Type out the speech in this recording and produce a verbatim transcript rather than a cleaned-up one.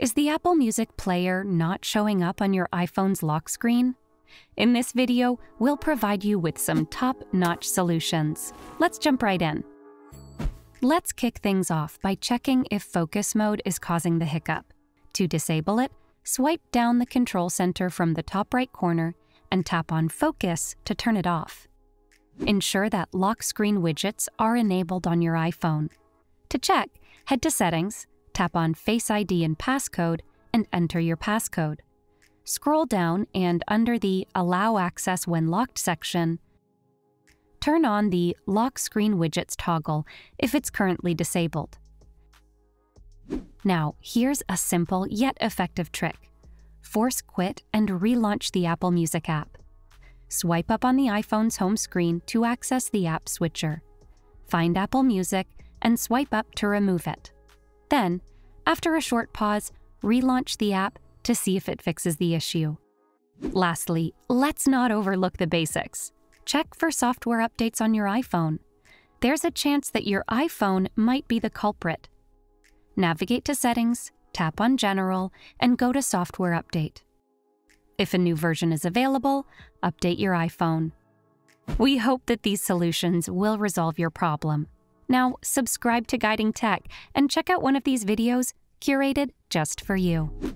Is the Apple Music player not showing up on your iPhone's lock screen? In this video, we'll provide you with some top-notch solutions. Let's jump right in. Let's kick things off by checking if focus mode is causing the hiccup. To disable it, swipe down the control center from the top right corner and tap on Focus to turn it off. Ensure that lock screen widgets are enabled on your iPhone. To check, head to Settings, tap on Face I D and Passcode, and enter your passcode. Scroll down and under the Allow Access When Locked section, turn on the Lock Screen Widgets toggle if it's currently disabled. Now, here's a simple yet effective trick. Force quit and relaunch the Apple Music app. Swipe up on the iPhone's home screen to access the app switcher. Find Apple Music and swipe up to remove it. Then, after a short pause, relaunch the app to see if it fixes the issue. Lastly, let's not overlook the basics. Check for software updates on your iPhone. There's a chance that your iPhone might be the culprit. Navigate to Settings, tap on General, and go to Software Update. If a new version is available, update your iPhone. We hope that these solutions will resolve your problem. Now, subscribe to Guiding Tech and check out one of these videos curated just for you.